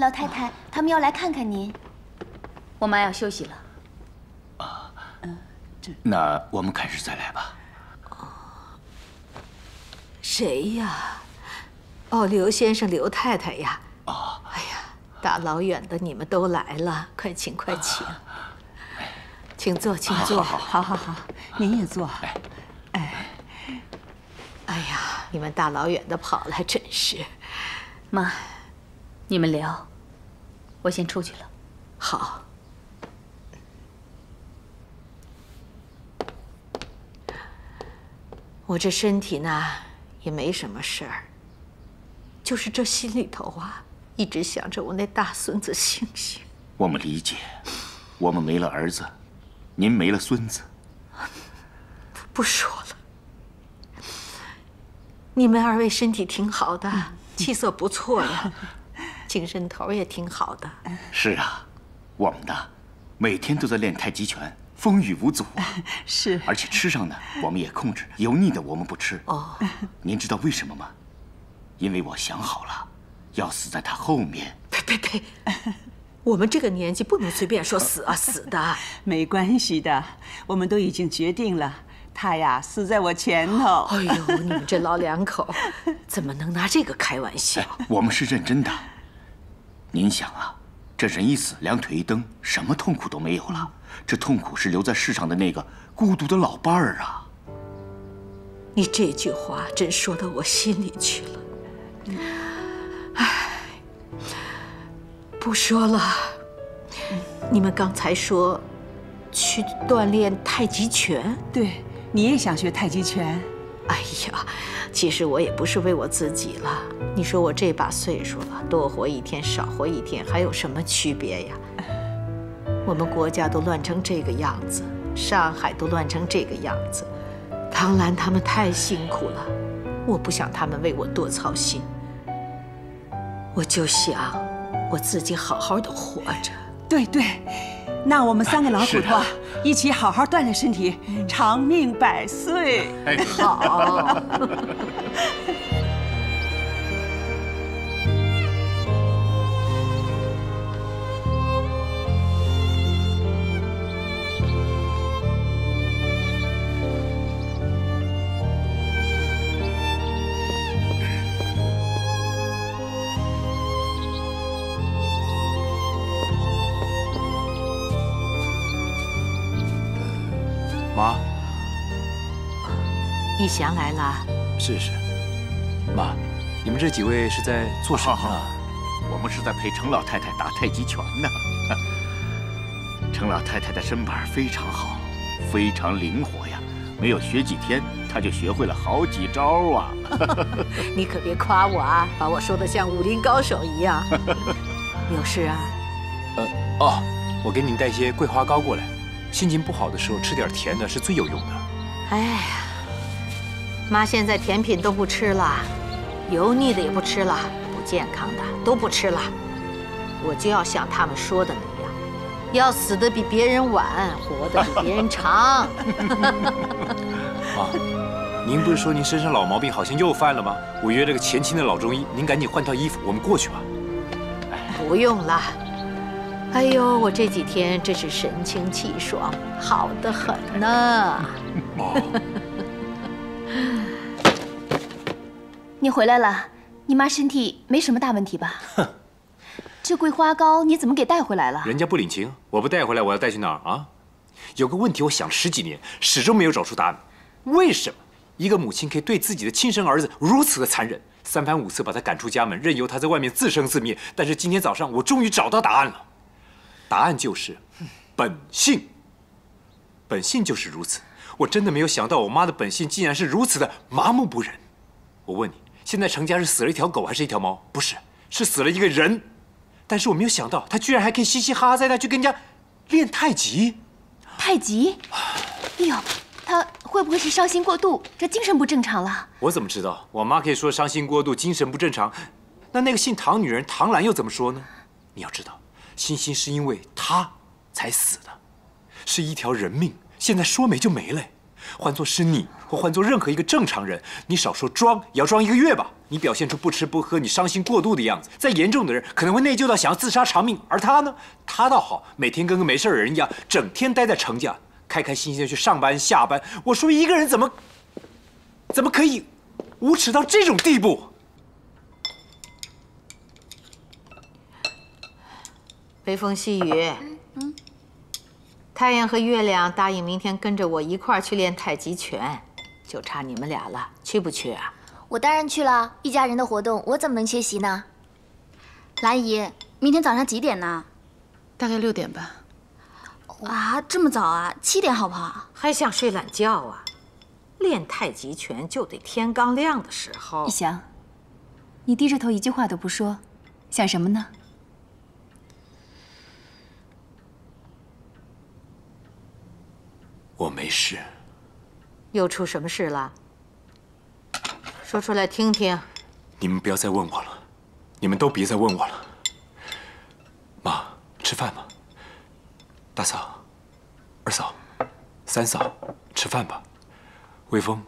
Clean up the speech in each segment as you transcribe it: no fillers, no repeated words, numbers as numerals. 老太太，他们要来看看您。我妈要休息了。啊，那我们改日再来吧。谁呀？哦，刘先生、刘太太呀。哦，哎呀，大老远的你们都来了，快请快请。 请坐，请坐。好，您也坐。哎呀，你们大老远的跑来，真是。妈，你们聊，我先出去了。好。我这身体呢，也没什么事儿，就是这心里头啊，一直想着我那大孙子星星。我们理解，我们没了儿子。 您没了孙子，不说了。你们二位身体挺好的，气色不错呀，精神头也挺好的。是啊，我们呢，每天都在练太极拳，风雨无阻啊。是，而且吃上呢，我们也控制，油腻的我们不吃。哦，您知道为什么吗？因为我想好了，要死在他后面。呸！ 我们这个年纪不能随便说死啊死的，没关系的，我们都已经决定了，他呀死在我前头。哎呦，你们这老两口怎么能拿这个开玩笑？我们是认真的。您想啊，这人一死，两腿一蹬，什么痛苦都没有了，这痛苦是留在世上的那个孤独的老伴儿啊。你这句话真说到我心里去了。唉。 不说了，你们刚才说去锻炼太极拳，对你也想学太极拳？哎呀，其实我也不是为我自己了。你说我这把岁数了，多活一天少活一天，还有什么区别呀？我们国家都乱成这个样子，上海都乱成这个样子，唐兰他们太辛苦了，我不想他们为我多操心，我就想。 我自己好好的活着，对，那我们三个老骨头一起好好锻炼身体，长命百岁。好。妈，逸翔来了。是。妈，你们这几位是在做什么呢？我们是在陪程老太太打太极拳呢。程老太太的身板非常好，非常灵活呀，没有学几天，她就学会了好几招啊。你可别夸我啊，把我说的像武林高手一样。有事啊？我给你们带些桂花糕过来。 心情不好的时候吃点甜的是最有用的。哎呀，妈现在甜品都不吃了，油腻的也不吃了，不健康的都不吃了。我就要像他们说的那样，要死的比别人晚，活的比别人长。妈，您不是说您身上老毛病好像又犯了吗？我约了个前清的老中医，您赶紧换套衣服，我们过去吧。不用了。 哎呦，我这几天真是神清气爽，好得很呢。你回来了，你妈身体没什么大问题吧？哼，这桂花糕你怎么给带回来了？人家不领情，我不带回来，我要带去哪儿啊？有个问题，我想了十几年，始终没有找出答案。为什么一个母亲可以对自己的亲生儿子如此的残忍，三番五次把他赶出家门，任由他在外面自生自灭？但是今天早上，我终于找到答案了。 答案就是本性，本性就是如此。我真的没有想到，我妈的本性竟然是如此的麻木不仁。我问你，现在程家是死了一条狗还是一条猫？不是，是死了一个人。但是我没有想到，他居然还可以嘻嘻哈哈在那去跟人家练太极。太极？哎呦，他会不会是伤心过度？这精神不正常了？我怎么知道？我妈可以说伤心过度、精神不正常，那个姓唐女人唐兰又怎么说呢？你要知道。 欣欣是因为他才死的，是一条人命，现在说没就没了。换作是你，或换作任何一个正常人，你少说装也要装一个月吧。你表现出不吃不喝、你伤心过度的样子，再严重的人可能会内疚到想要自杀偿命。而他呢，他倒好，每天跟个没事的人一样，整天待在程家，开开心心的去上班下班。我说一个人怎么可以无耻到这种地步？ 微风细雨，太阳和月亮答应明天跟着我一块儿去练太极拳，就差你们俩了，去不去啊？我当然去了，一家人的活动我怎么能缺席呢？兰姨，明天早上几点呢？大概6点吧。啊，这么早啊？7点好不好？还想睡懒觉啊？练太极拳就得天刚亮的时候。一翔，你低着头一句话都不说，想什么呢？ 我没事。又出什么事了？说出来听听。你们不要再问我了，你们都别再问我了。妈，吃饭吧。大嫂、二嫂、三嫂，吃饭吧。微风、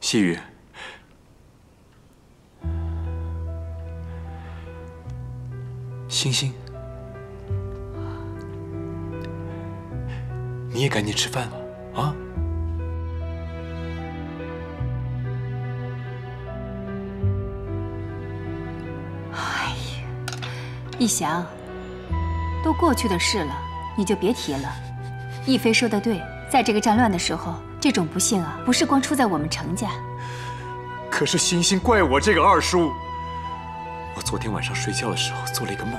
细雨，星星，你也赶紧吃饭吧。 啊！哎呀，逸翔，都过去的事了，你就别提了。逸飞说的对，在这个战乱的时候，这种不幸啊，不是光出在我们程家。可是欣欣怪我这个二叔。我昨天晚上睡觉的时候做了一个梦，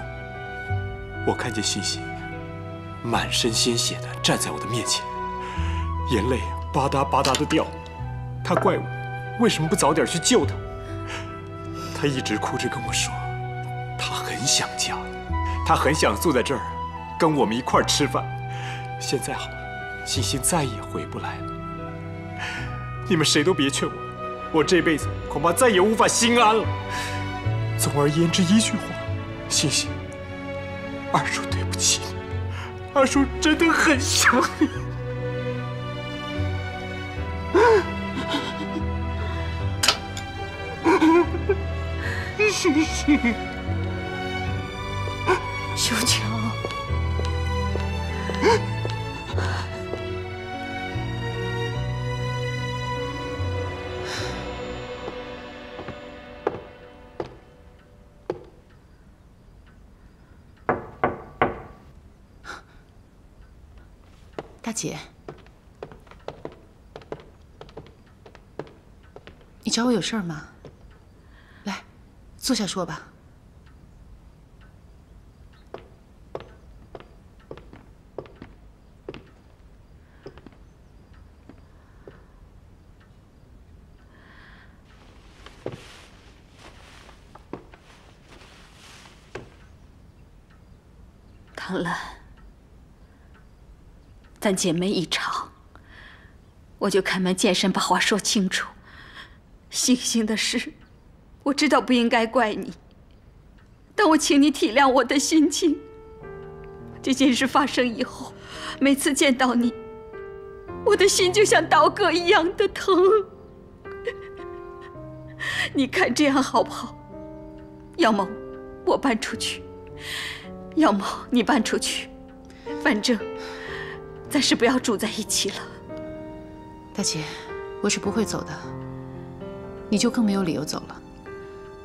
我看见欣欣满身鲜血的站在我的面前。 眼泪吧嗒吧嗒的掉，他怪我为什么不早点去救他。他一直哭着跟我说，他很想家，他很想坐在这儿跟我们一块儿吃饭。现在好，欣欣再也回不来了。你们谁都别劝我，我这辈子恐怕再也无法心安了。总而言之，一句话，欣欣，二叔对不起你，二叔真的很想你。 是是，修桥，大姐，你找我有事儿吗？ 坐下说吧。唐兰，咱姐妹一场，我就开门见山把话说清楚。星星的事。 我知道不应该怪你，但我请你体谅我的心情。这件事发生以后，每次见到你，我的心就像刀割一样的疼。你看这样好不好？要么我搬出去，要么你搬出去，反正暂时不要住在一起了。大姐，我是不会走的，你就更没有理由走了。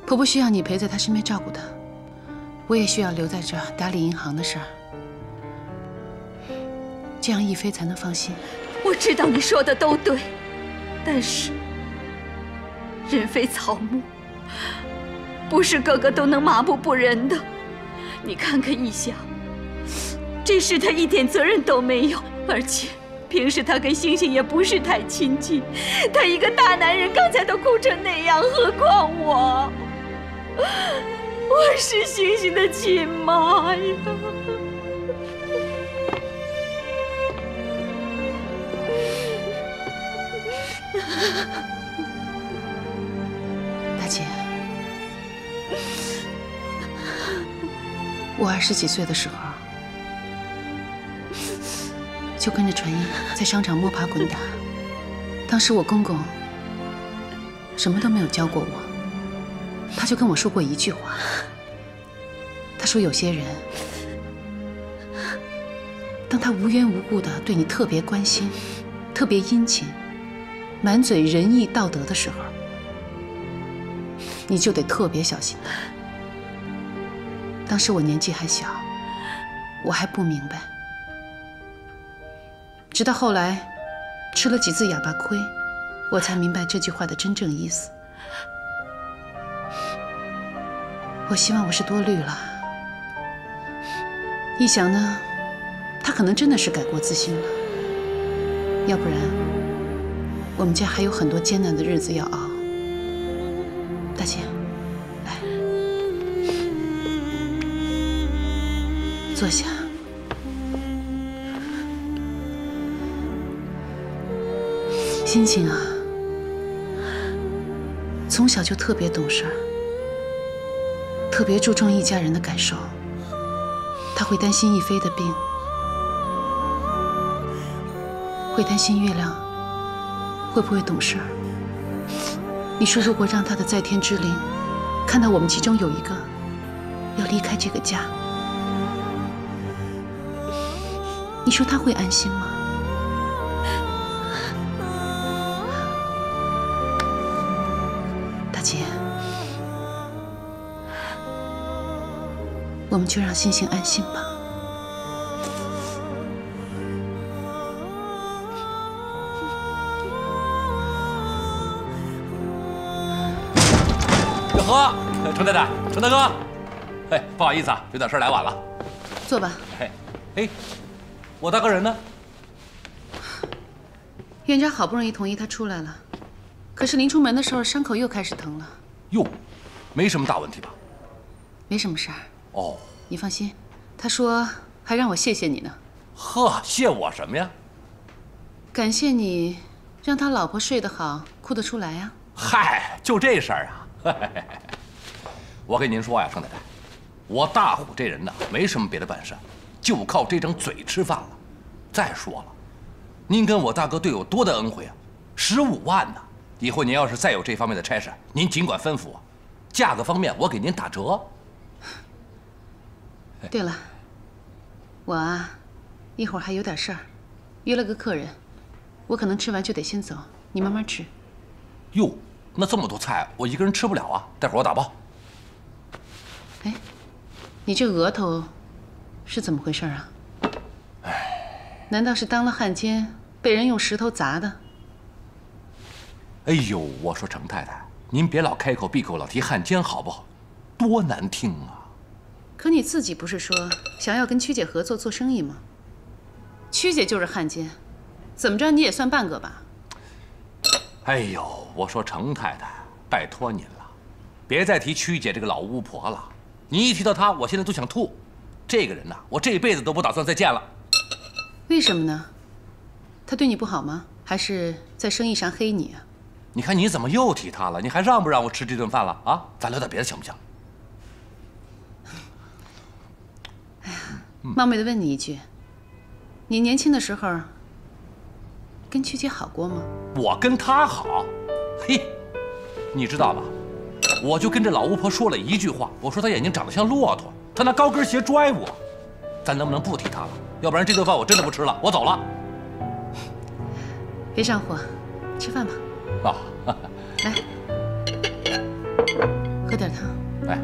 婆婆需要你陪在她身边照顾她，我也需要留在这儿打理银行的事儿，这样逸飞才能放心。我知道你说的都对，但是人非草木，不是个个都能麻木不仁的。你看看逸翔，这事他一点责任都没有，而且平时他跟星星也不是太亲近，他一个大男人刚才都哭成那样，何况我。 我是星星的亲妈呀！大姐，我20几岁的时候，就跟着传音在商场摸爬滚打，当时我公公什么都没有教过我，他就跟我说过一句话，他说有些人，当他无缘无故的对你特别关心、特别殷勤，满嘴仁义道德的时候，你就得特别小心他。当时我年纪还小，我还不明白，直到后来吃了几次哑巴亏，我才明白这句话的真正意思。我希望我是多虑了，一想呢，他可能真的是改过自新了，要不然我们家还有很多艰难的日子要熬。大姐，来，坐下。 星星啊，从小就特别懂事儿，特别注重一家人的感受。他会担心一菲的病，会担心月亮会不会懂事儿。你说，如果让他的在天之灵看到我们其中有一个要离开这个家，你说他会安心吗？ 我们就让星星安心吧。哟呵，程太太，程大哥，哎，不好意思啊，有点事来晚了。坐吧。哎，我大哥人呢？院长好不容易同意他出来了，可是临出门的时候伤口又开始疼了。哟，没什么大问题吧？没什么事儿。 哦，你放心，他说还让我谢谢你呢。呵，谢我什么呀？感谢你让他老婆睡得好，哭得出来呀。嗨，就这事儿啊！我跟您说呀，程太太，我大虎这人呢，没什么别的本事，就靠这张嘴吃饭了。再说了，您跟我大哥对我多的恩惠啊，15万呢！以后您要是再有这方面的差事，您尽管吩咐我，价格方面我给您打折。 对了，我啊，一会儿还有点事儿，约了个客人，我可能吃完就得先走，你慢慢吃。哟，那这么多菜，我一个人吃不了啊，待会儿我打包。哎，你这额头是怎么回事啊？哎，难道是当了汉奸被人用石头砸的？哎呦，我说程太太，您别老开口闭口老提汉奸好不好？多难听啊！ 可你自己不是说想要跟曲姐合作做生意吗？曲姐就是汉奸，怎么着你也算半个吧。哎呦，我说程太太，拜托您了，别再提曲姐这个老巫婆了。你一提到她，我现在都想吐。这个人呐，我这辈子都不打算再见了。为什么呢？她对你不好吗？还是在生意上黑你啊？你看你怎么又提她了？你还让不让我吃这顿饭了啊？咱聊点别的行不行？ 哎呀，冒昧的问你一句，你年轻的时候跟曲姐好过吗？我跟她好，嘿，你知道吧？我就跟这老巫婆说了一句话，我说她眼睛长得像骆驼，她拿高跟鞋拽我。咱能不能不提她了？要不然这顿饭我真的不吃了，我走了。别上火，吃饭吧。啊，来，喝点汤。来。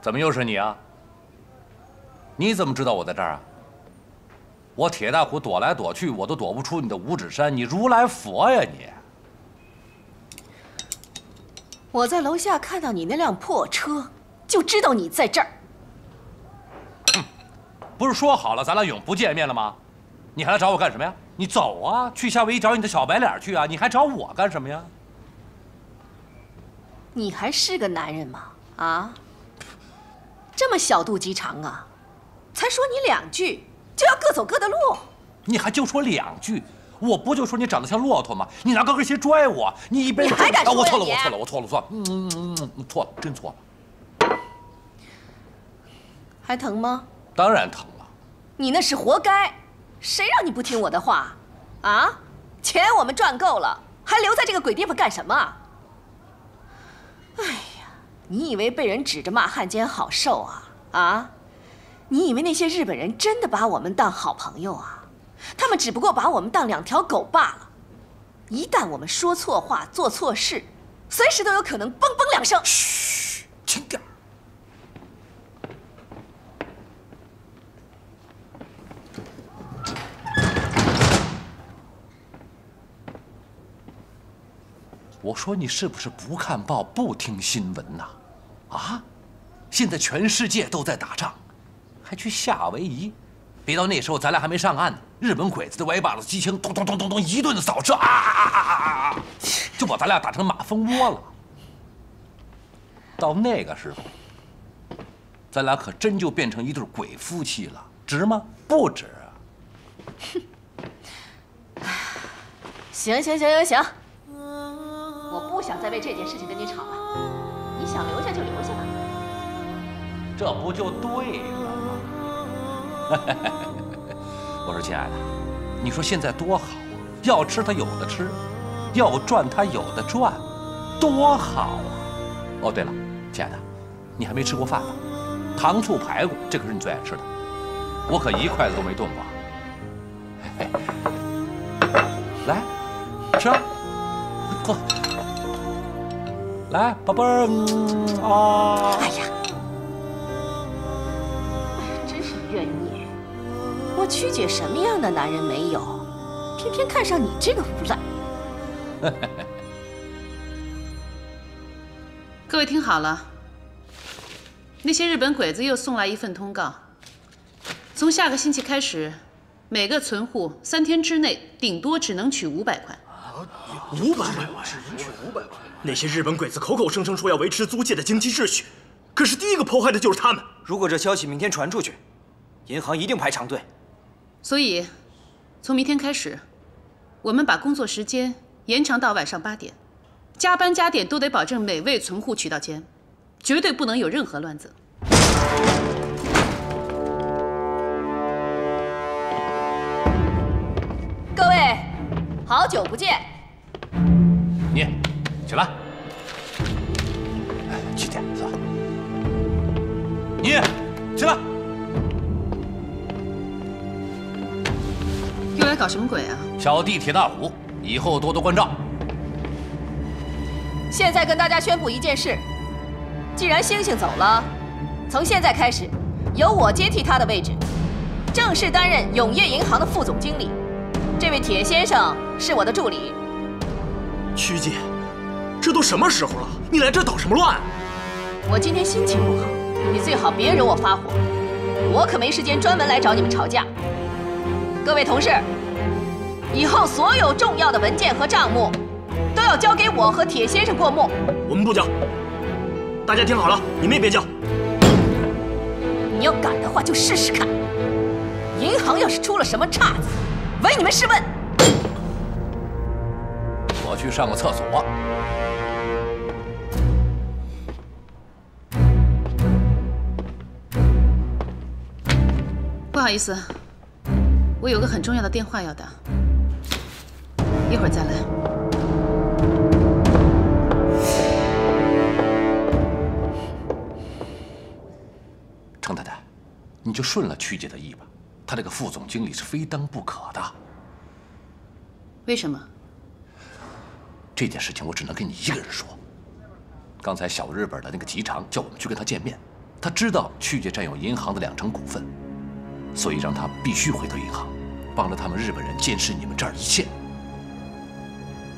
怎么又是你啊？你怎么知道我在这儿啊？我铁大虎躲来躲去，我都躲不出你的五指山，你如来佛呀你！我在楼下看到你那辆破车，就知道你在这儿。哼，不是说好了咱俩永不见面了吗？你还来找我干什么呀？你走啊，去夏威夷找你的小白脸去啊！你还找我干什么呀？你还是个男人吗？啊，这么小肚鸡肠啊！才说你两句，就要各走各的路。你还就说两句，我不就说你长得像骆驼吗？你拿高跟鞋拽我，你一边……你还敢说我错了，我错了，错了，真错了。还疼吗？当然疼了。你那是活该。 谁让你不听我的话，啊？钱我们赚够了，还留在这个鬼地方干什么？哎呀，你以为被人指着骂汉奸好受啊？啊？你以为那些日本人真的把我们当好朋友啊？他们只不过把我们当两条狗罢了。一旦我们说错话、做错事，随时都有可能嘣嘣两声。嘘，轻点。 我说你是不是不看报不听新闻呐？啊，现在全世界都在打仗，还去夏威夷？别到那时候咱俩还没上岸呢，日本鬼子的歪把子机枪咚咚咚咚咚一顿扫射，啊，就把咱俩打成马蜂窝了。到那个时候，咱俩可真就变成一对鬼夫妻了，值吗？不值啊！行。 我不想再为这件事情跟你吵了，你想留下就留下吧。这不就对了吗？我说，亲爱的，你说现在多好，要吃他有的吃，要赚他有的赚，多好啊！哦，对了，亲爱的，你还没吃过饭吧？糖醋排骨，这可是你最爱吃的，我可一筷子都没动过。嘿嘿，来，吃啊，坐。 来，宝贝儿，啊！哎呀，真是怨孽！我曲姐什么样的男人没有，偏偏看上你这个腐烂。各位听好了，那些日本鬼子又送来一份通告，从下个星期开始，每个存户3天之内顶多只能取500块。 500块，只能取500块。那些日本鬼子口口声声说要维持租界的经济秩序，可是第一个迫害的就是他们。如果这消息明天传出去，银行一定排长队。所以，从明天开始，我们把工作时间延长到晚上8点，加班加点都得保证每位存户取到钱，绝对不能有任何乱子。 好久不见，你起来，去点子。你起来，又来搞什么鬼啊？小弟铁大虎，以后多多关照。现在跟大家宣布一件事：既然星星走了，从现在开始，由我接替他的位置，正式担任永业银行的副总经理。 这位铁先生是我的助理。曲姐，这都什么时候了，你来这捣什么乱？我今天心情不好，你最好别惹我发火，我可没时间专门来找你们吵架。各位同事，以后所有重要的文件和账目都要交给我和铁先生过目。我们不交。大家听好了，你们也别交。你要敢的话就试试看，银行要是出了什么岔子。 唯你们是问。我去上个厕所。不好意思，我有个很重要的电话要打，一会儿再来。 程太太，你就顺了曲姐的意吧。 他这个副总经理是非当不可的。为什么？这件事情我只能跟你一个人说。刚才小日本的那个吉长叫我们去跟他见面，他知道曲姐占有银行的2成股份，所以让他必须回到银行，帮着他们日本人监视你们这儿一切。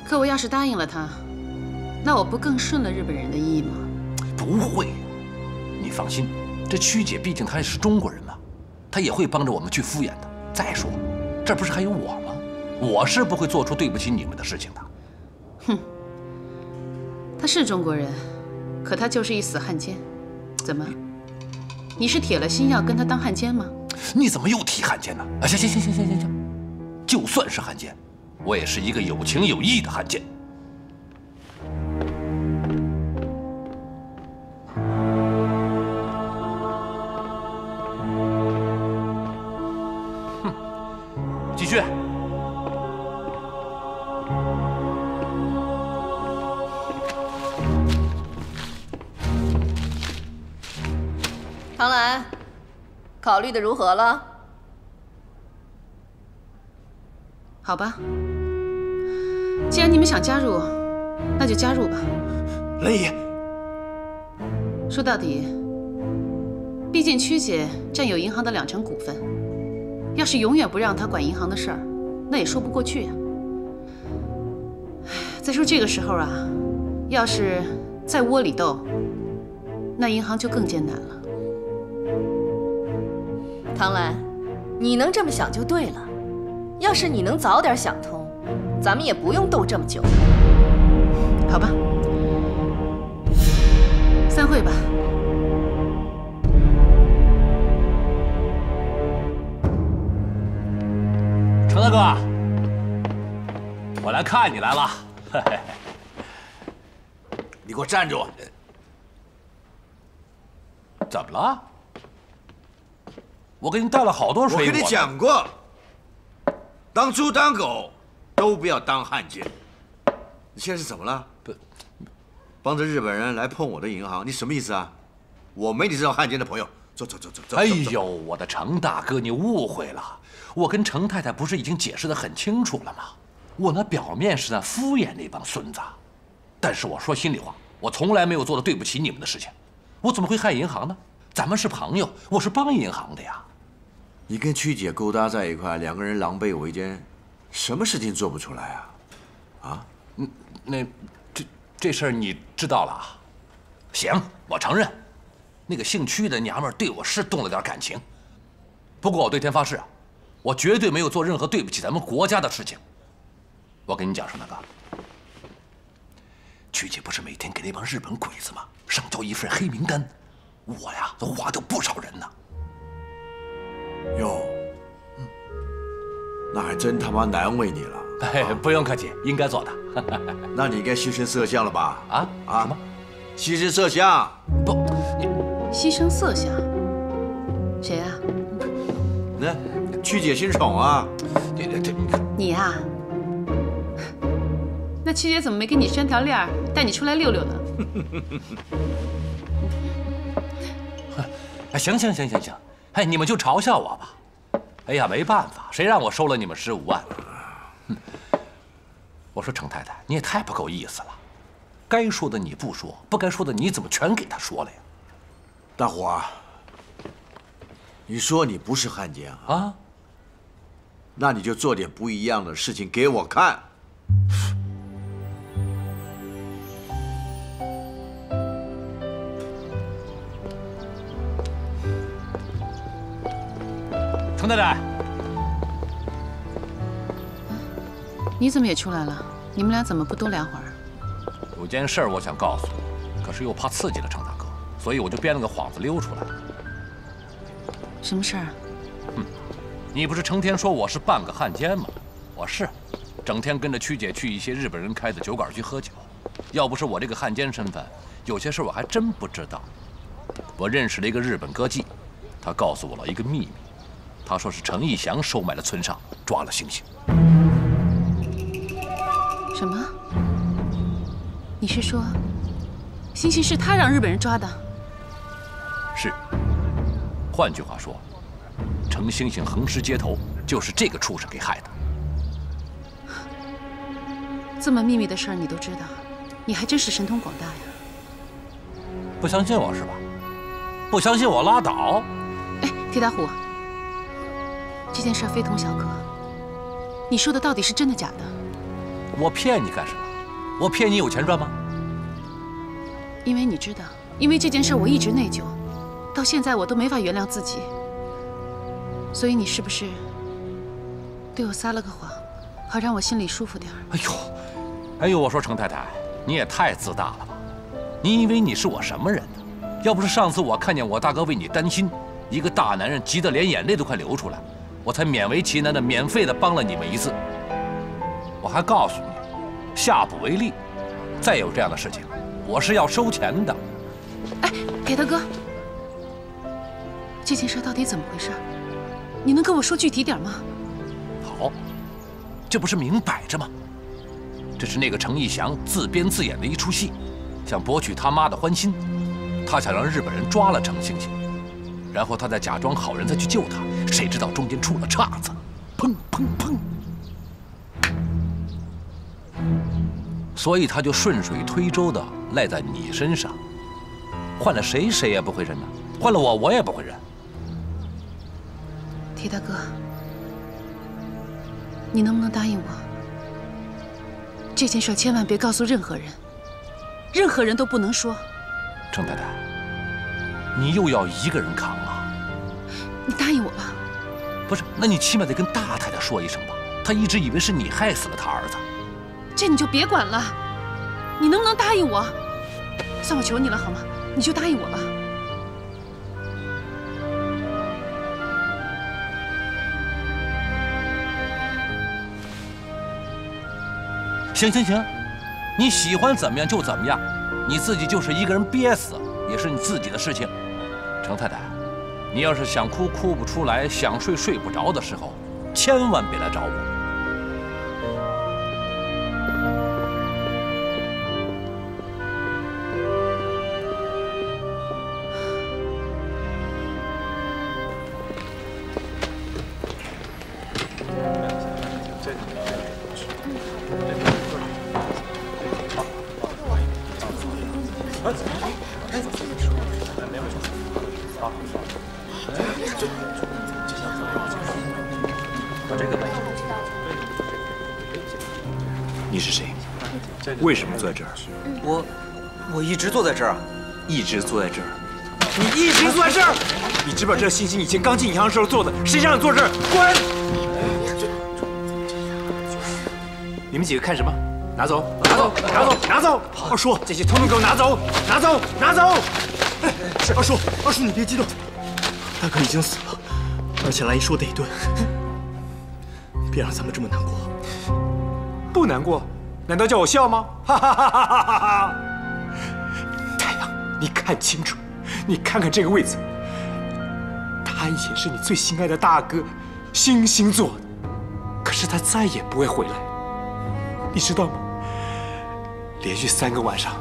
可我要是答应了他，那我不更顺了日本人的意吗？不会，你放心，这曲姐毕竟她也是中国人嘛。他也会帮着我们去敷衍的。再说，这不是还有我吗？我是不会做出对不起你们的事情的。哼，他是中国人，可他就是一死汉奸。怎么，你是铁了心要跟他当汉奸吗？你怎么又提汉奸呢？啊，行，就算是汉奸，我也是一个有情有义的汉奸。 唐兰，考虑的如何了？好吧，既然你们想加入，那就加入吧。兰姨，说到底，毕竟曲姐占有银行的20%股份，要是永远不让她管银行的事儿，那也说不过去呀。再说这个时候啊，要是再窝里斗，那银行就更艰难了。 唐兰，你能这么想就对了。要是你能早点想通，咱们也不用斗这么久。好吧，散会吧。程大哥，我来看你来了。你给我站住！怎么了？ 我给你带了好多水果。我跟你讲过，当猪当狗都不要当汉奸。你现在是怎么了？不，帮着日本人来碰我的银行，你什么意思啊？我没你这种汉奸的朋友。走。哎呦，我的程大哥，你误会了。我跟程太太不是已经解释得很清楚了吗？我呢，表面是在敷衍那帮孙子，但是我说心里话，我从来没有做的对不起你们的事情。我怎么会害银行呢？咱们是朋友，我是帮银行的呀。 你跟曲姐勾搭在一块，两个人狼狈为奸，什么事情做不出来啊？啊，这事儿你知道了啊？行，我承认，那个姓曲的娘们儿对我是动了点感情。不过我对天发誓啊，我绝对没有做任何对不起咱们国家的事情。我跟你讲，盛大哥，曲姐不是每天给那帮日本鬼子吗上交一份黑名单，我呀都划掉不少人呢。 哟，那还真他妈难为你了。哎，不用客气，应该做的。那你应该牺牲色相了吧？啊？什么？牺牲色相？不，你牺牲色相？谁啊？那曲姐新宠啊。你呀？那曲姐怎么没给你拴条链儿，带你出来溜溜呢？哎，行。 哎，你们就嘲笑我吧！哎呀，没办法，谁让我收了你们15万？我说程太太，你也太不够意思了，该说的你不说，不该说的你怎么全给他说了呀？大伙儿，你说你不是汉奸啊？那你就做点不一样的事情给我看。程太太，你怎么也出来了？你们俩怎么不多聊会儿？有件事我想告诉你，可是又怕刺激了程大哥，所以我就编了个幌子溜出来。什么事儿？哼，你不是成天说我是半个汉奸吗？我是，整天跟着曲姐去一些日本人开的酒馆去喝酒。要不是我这个汉奸身份，有些事我还真不知道。我认识了一个日本歌妓，她告诉我了一个秘密。 他说是程义祥收买了村上，抓了星星。什么？你是说，星星是他让日本人抓的？是。换句话说，程星星横尸街头，就是这个畜生给害的。这么秘密的事儿你都知道，你还真是神通广大呀！不相信我是吧？不相信我拉倒。哎，铁打虎。 这件事非同小可，你说的到底是真的假的？我骗你干什么？我骗你有钱赚吗？因为你知道，因为这件事我一直内疚，到现在我都没法原谅自己。所以你是不是对我撒了个谎，好让我心里舒服点？哎呦，哎呦，我说程太太，你也太自大了吧！你以为你是我什么人呢？要不是上次我看见我大哥为你担心，一个大男人急得连眼泪都快流出来，我才勉为其难的免费的帮了你们一次。我还告诉你，下不为例，再有这样的事情，我是要收钱的。哎，铁大哥，这件事到底怎么回事？ 你能跟我说具体点吗？好，这不是明摆着吗？这是那个程义祥自编自演的一出戏，想博取他妈的欢心。他想让日本人抓了程星星，然后他再假装好人再去救他，谁知道中间出了岔子，砰砰砰！所以他就顺水推舟的赖在你身上。换了谁，谁也不会认呐；换了我，我也不会认。 铁大哥，你能不能答应我，这件事千万别告诉任何人，任何人都不能说。程太太，你又要一个人扛啊？你答应我吧。不是，那你起码得跟大太太说一声吧。她一直以为是你害死了她儿子。这你就别管了。你能不能答应我？算我求你了好吗？你就答应我吧。 行行行，你喜欢怎么样就怎么样，你自己就是一个人憋死也是你自己的事情。程太太，你要是想哭哭不出来，想睡睡不着的时候，千万别来找我。 你是谁？为什么坐在这儿？我一直坐在这儿啊，一直坐在这儿。你一直坐在这儿？你知不知道这星星以前刚进银行的时候坐的？谁让你坐这儿？滚！你们几个看什么？ 拿走！拿走！拿走！拿走！二叔，这些通通给我拿走！拿走！拿走！哎，是二叔，二叔你别激动，大哥已经死了，而且兰姨说的也对，别让咱们这么难过。不难过，难道叫我笑吗？哈哈哈哈哈哈！太阳，你看清楚，你看看这个位子，他也是你最心爱的大哥，星星做的，可是他再也不会回来，你知道吗？ 连续3个晚上，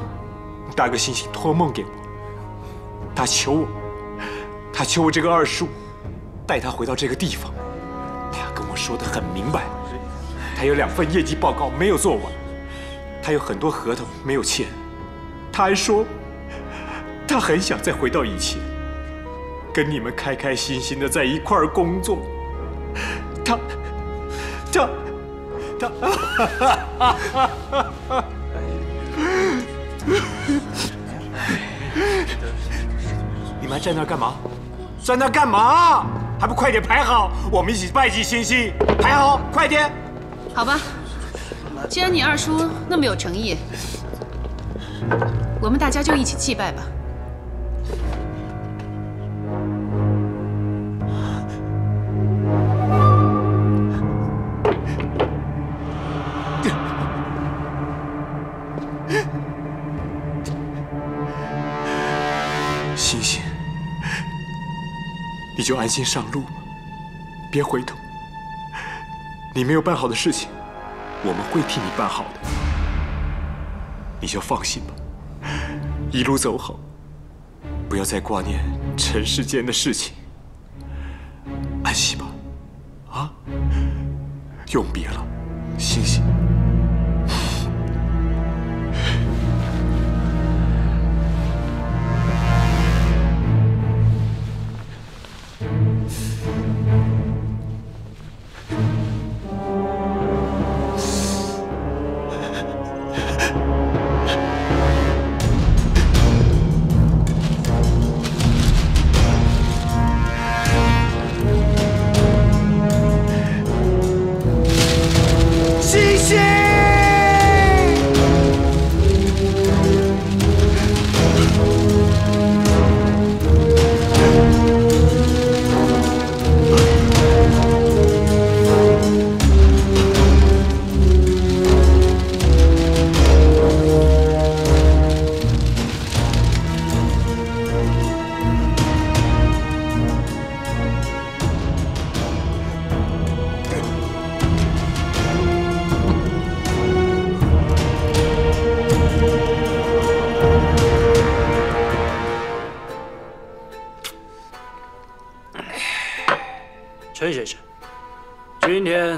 大哥星星托梦给我，他求我这个二叔带他回到这个地方。他跟我说得很明白，他有2份业绩报告没有做完，他有很多合同没有签，他还说他很想再回到以前，跟你们开开心心的在一块儿工作。他。 你们还站那儿干嘛？站那儿干嘛？还不快点排好，我们一起拜祭星星！排好，快点！好吧，既然你二叔那么有诚意，我们大家就一起祭拜吧。你就安心上路吧，别回头。你没有办好的事情，我们会替你办好的。你就放心吧，一路走好，不要再挂念尘世间的事情。安息吧，啊，永别了，星星。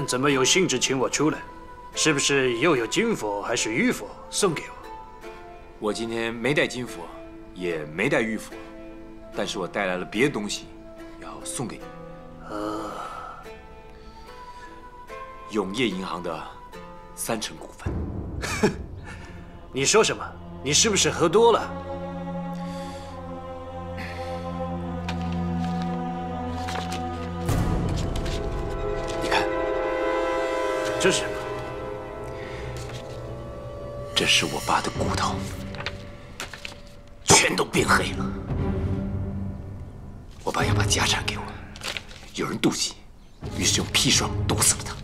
人怎么有兴致请我出来？是不是又有金佛还是玉佛送给我？我今天没带金佛，也没带玉佛，但是我带来了别的东西，要送给你。永业银行的30%股份。哼，你说什么？你是不是喝多了？ 这是什么？这是我爸的骨头，全都变黑了。我爸要把家产给我，有人妒忌，于是用砒霜毒死了他。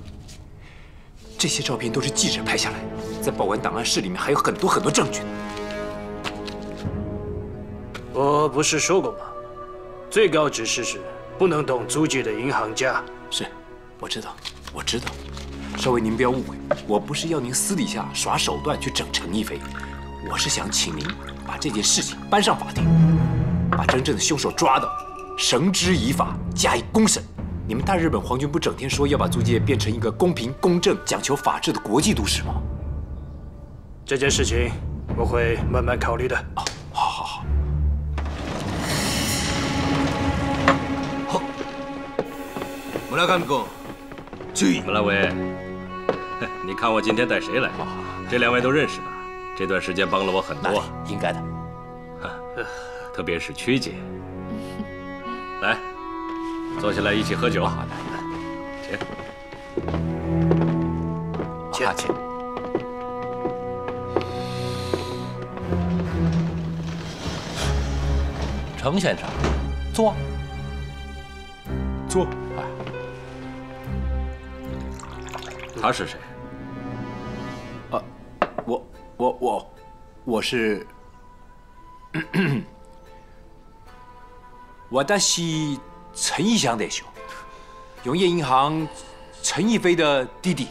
这些照片都是记者拍下来的，在保安档案室里面还有很多很多证据。我不是说过吗？最高指示是不能动租界的银行家。是，我知道，我知道。 少尉，您不要误会，我不是要您私底下耍手段去整陈逸飞，我是想请您把这件事情搬上法庭，把真正的凶手抓到，绳之以法，加以公审。你们大日本皇军不整天说要把租界变成一个公平、公正、讲求法治的国际都市吗？这件事情我会慢慢考虑的。好，好，好，好。村上君，注意，少尉。 你看我今天带谁来？这两位都认识吧？这段时间帮了我很多，应该的。特别是曲姐，来，坐下来一起喝酒。好的，请，请。程先生，坐，坐。他是谁？ 我是，私陈逸翔弟兄，永业银行陈逸飞的弟弟。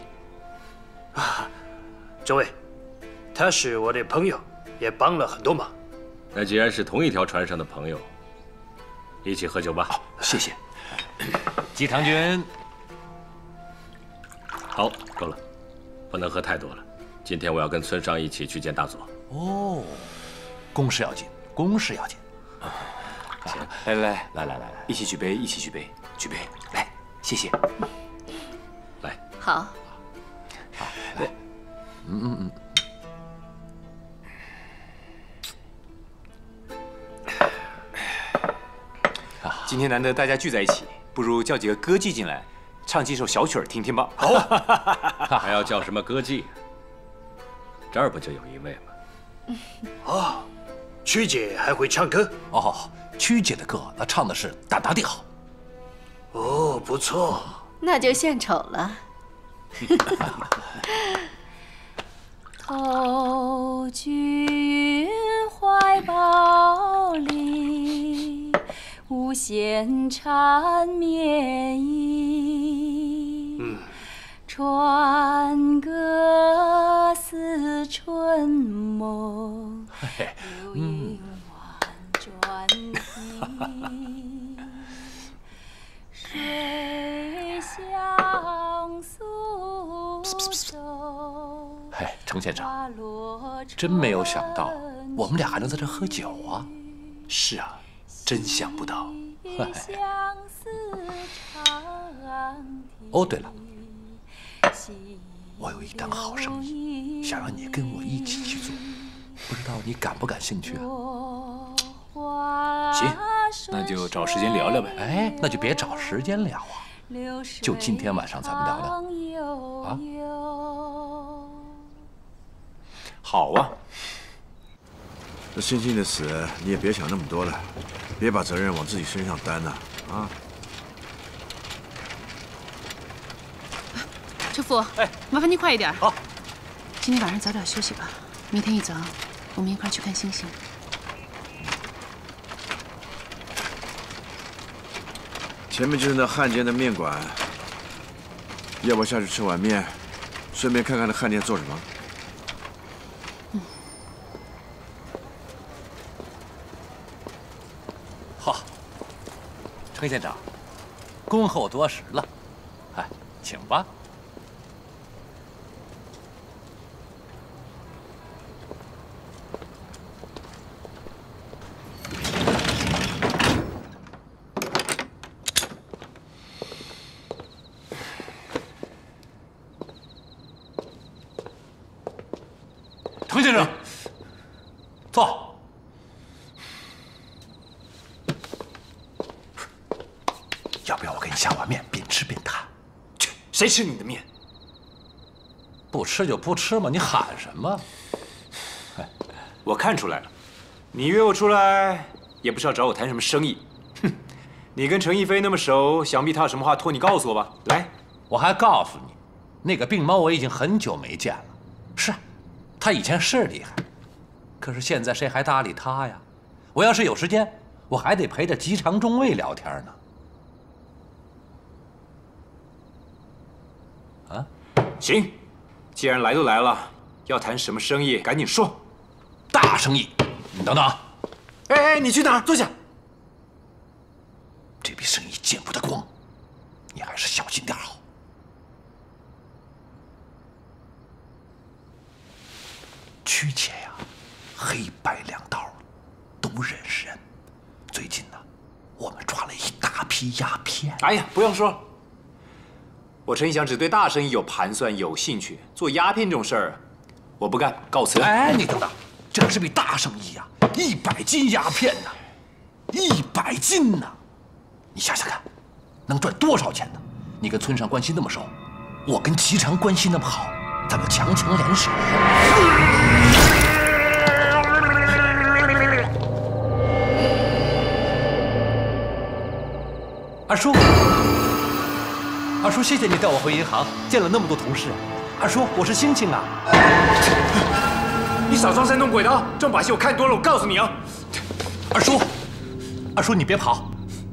啊，这位，他是我的朋友，也帮了很多忙。那既然是同一条船上的朋友，一起喝酒吧。好，谢谢。姬堂君，好，够了，不能喝太多了。 今天我要跟村上一起去见大佐。哦，公事要紧，公事要紧。来来来来来，一起举杯，一起举杯，举杯！来，谢谢。来，好，好，来，今天难得大家聚在一起，不如叫几个歌妓进来，唱几首小曲儿听听吧。好，还要叫什么歌妓？ 这儿不就有一位吗？哦，曲姐还会唱歌哦。曲姐的歌，那唱的是大大的好。哦，不错。那就献丑了。投菊怀抱里，无限缠绵意。船歌似春梦，流云婉转移。水乡苏州。哎，程先生，真没有想到我们俩还能在这喝酒啊！是啊，真想不到。哦，对了。 我有一单好生意，想让你跟我一起去做，不知道你感不感兴趣啊？行，那就找时间聊聊呗。哎，那就别找时间聊啊，就今天晚上咱们聊聊啊。好啊。这欣欣的死你也别想那么多了，别把责任往自己身上担呐啊。 师傅，哎，麻烦您快一点。好，今天晚上早点休息吧，明天一早我们一块去看星星。前面就是那汉奸的面馆，要不要下去吃碗面，顺便看看那汉奸做什么？嗯。好，程县长，恭候多时了，哎，请吧。先生，坐。要不要我给你下碗面，边吃边谈？去，谁吃你的面？不吃就不吃嘛，你喊什么？我看出来了，你约我出来也不是要找我谈什么生意。哼，你跟陈逸飞那么熟，想必他有什么话托你告诉我吧？来，我还告诉你，那个病猫我已经很久没见了。是。 他以前是厉害，可是现在谁还搭理他呀？我要是有时间，我还得陪着吉长中尉聊天呢。啊，行，既然来都来了，要谈什么生意，赶紧说。大生意，你等等啊！哎，你去哪儿？坐下。这笔生意见不得光，你还是小心点好。 曲姐呀，黑白两道都认识人。最近呢，我们抓了一大批鸦片。哎呀，不用说了，我陈逸翔只对大生意有盘算、有兴趣，做鸦片这种事儿，我不干，告辞。哎，你等等，这可是笔大生意呀，100斤鸦片呐，100斤呐，你想想看，能赚多少钱呢？你跟村上关系那么熟，我跟齐长关系那么好。 咱们强强联手。二叔，二叔，谢谢你带我回银行，见了那么多同事。二叔，我是星星啊！你少装神弄鬼的啊！这种把戏我看多了，我告诉你啊！二叔，二叔你别跑！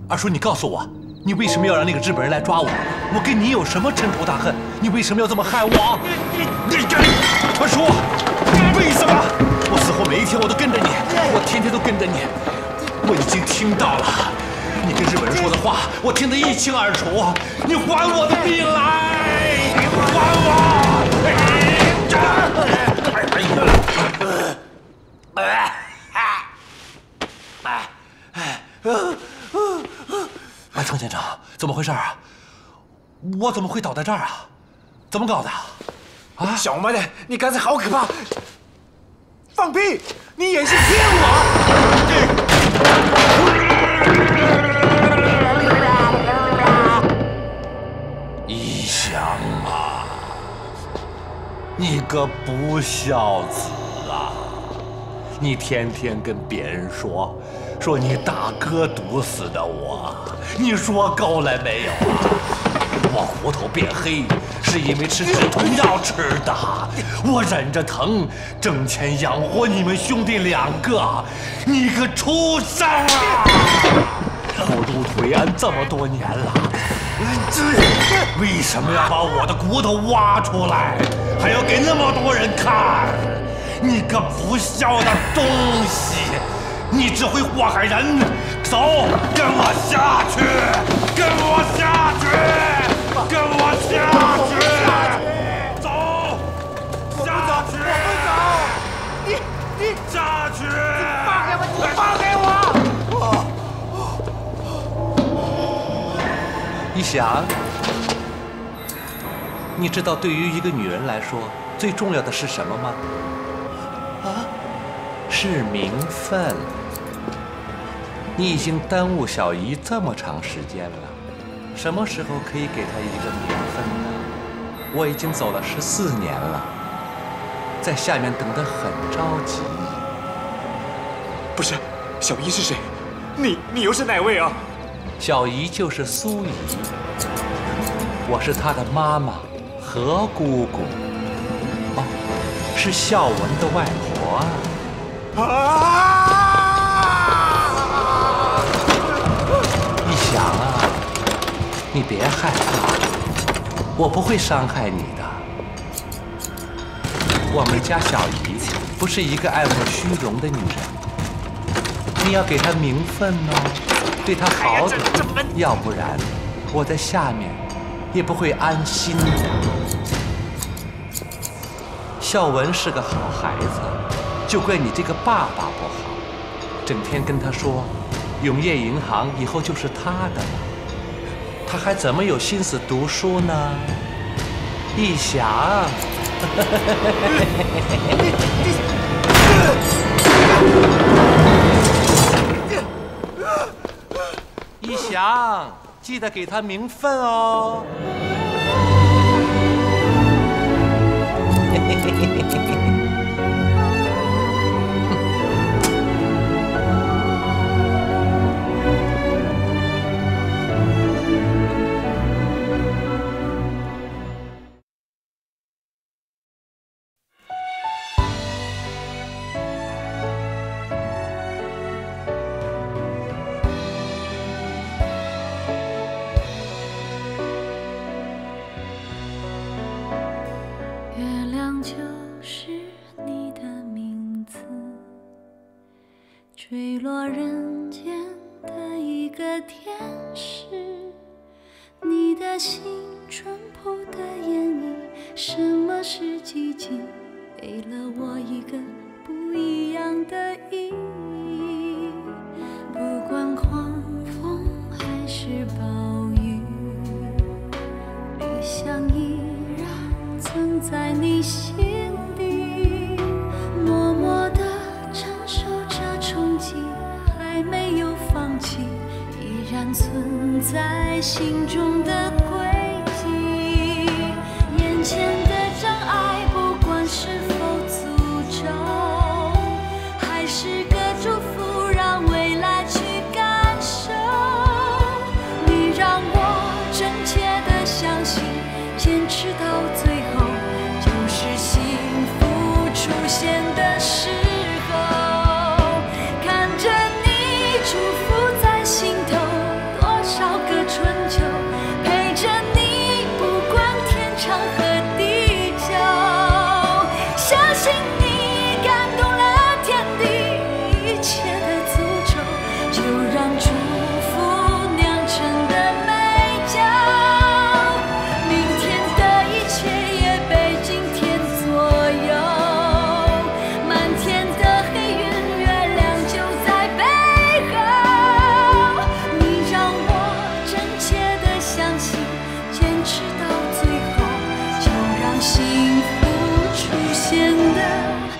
二叔你告诉我，你为什么要让那个日本人来抓我？ 我跟你有什么深仇大恨？你为什么要这么害我？二叔，为什么？我死后每一天我都跟着你，我天天都跟着你，我已经听到了你跟日本人说的话，我听得一清二楚。你还我的命来！还我！哎，程县长，怎么回事啊？ 我怎么会倒在这儿啊？怎么搞的？啊！小妈的，你刚才好可怕！放屁！你演戏骗我！逸翔啊，你个不孝子啊！你天天跟别人说。 说你大哥毒死的我，你说够了没有啊？我骨头变黑是因为吃止痛药吃的，我忍着疼挣钱养活你们兄弟两个，你个畜生！我入土为安这么多年了，为什么要把我的骨头挖出来，还要给那么多人看？你个不孝的东西！ 你只会祸害人！走，跟我下去！跟我下去！跟我下去！走，下去！我不走！你下去！放开我！你放开我！逸翔，你知道对于一个女人来说最重要的是什么吗？啊？是名分。 你已经耽误小姨这么长时间了，什么时候可以给她一个名分呢？我已经走了14年了，在下面等得很着急。不是，小姨是谁？你又是哪位啊？小姨就是苏姨，我是她的妈妈何姑姑，哦，是孝文的外婆啊。啊！ 翔啊，你别害怕，我不会伤害你的。我们家小姨不是一个爱慕虚荣的女人，你要给她名分哦，对她好点，要不然我在下面也不会安心的。孝文是个好孩子，就怪你这个爸爸不好，整天跟他说。 永业银行以后就是他的了，他还怎么有心思读书呢？逸翔，一翔，记得给他名分哦。 坠落人间的一个天使，你的心淳朴的演绎，什么是寂静？给了我一个不一样的意义。不管狂风还是暴雨，理想依然曾在你心。 存在心中的轨迹，眼前的障碍，不管是否诅咒，还是个祝福，让未来去感受。你让我真切的相信，坚持到最后，就是幸福出现的时候。看着你祝福在心头。 少个春秋，陪着你，不管天长和地久。相信你感动了天地，一切的诅咒，就让祝福酿成的美酒。明天的一切也被今天左右，满天的黑云，月亮就在背后。你让我。 坚持到最后，就让幸福出现的。